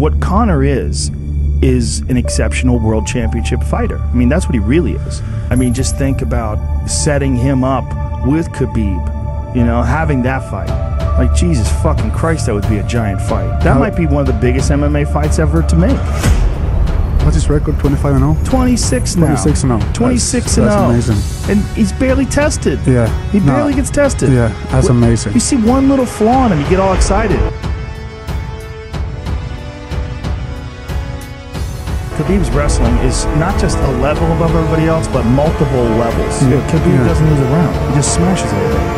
what Conor is an exceptional world championship fighter. I mean, that's what he really is. I mean, just think about setting him up with Khabib, you know, having that fight. Like, Jesus fucking Christ, that would be a giant fight. That might be one of the biggest MMA fights ever to make. What's his record, 25-0? 26 now. 26-0. That's amazing. And he's barely tested. Yeah. He barely gets tested. Yeah, that's amazing. You see one little flaw in him, you get all excited. Khabib's wrestling is not just a level above everybody else, but multiple levels. Yeah. Khabib doesn't lose a round. He just smashes everything.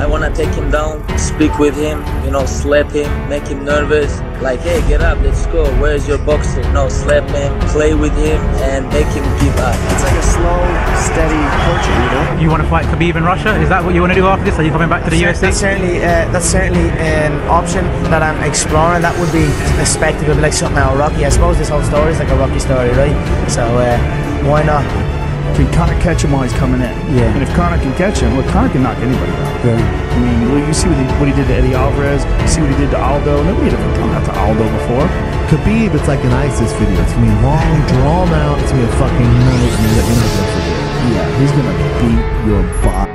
I want to take him down, speak with him, you know, slap him, make him nervous. Like, hey, get up, let's go. Where's your boxer? No, slap him, play with him, and make him give up. It's like a slow, steady torture, you know? You want to fight Khabib in Russia? Is that what you want to do after this? Are you coming back to the UFC? That's certainly an option that I'm exploring. That would be a spectacle, like something out of Rocky. I suppose this whole story is like a Rocky story, right? So, why not? Can Conor catch him while he's coming in? Yeah. And if Conor can catch him, look, Conor can knock anybody out. Yeah. I mean, you see what he did to Eddie Alvarez. You see what he did to Aldo. Nobody had ever done that to Aldo before. Khabib, it's like an ISIS video. It's going to be long, drawn out. It's going to be a fucking nightmare. Yeah, he's going to beat your body.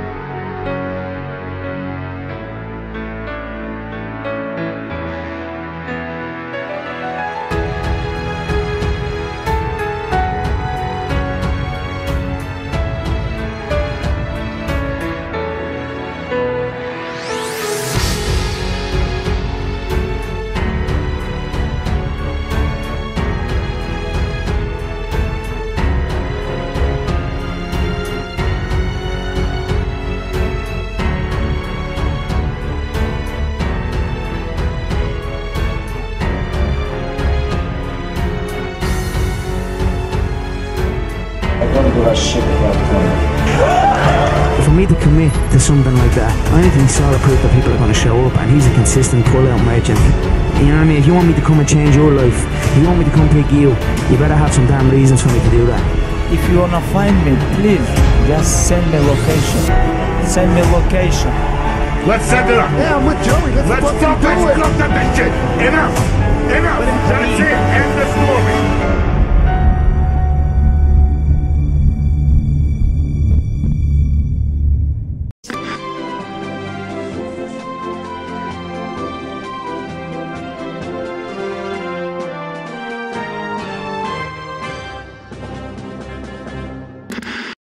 For me to commit to something like that, I only think solid proof that people are going to show up, and he's a consistent pull-out merchant. You know what I mean? If you want me to come and change your life, if you want me to come pick you, you better have some damn reasons for me to do that. If you want to find me, please, just send me location. Send me location. Let's set it up. Yeah, I'm with Joey. Let's fucking do it. Let's stop that shit. Enough. Enough. That's it.